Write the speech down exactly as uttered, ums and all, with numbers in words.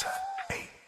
ten, eight.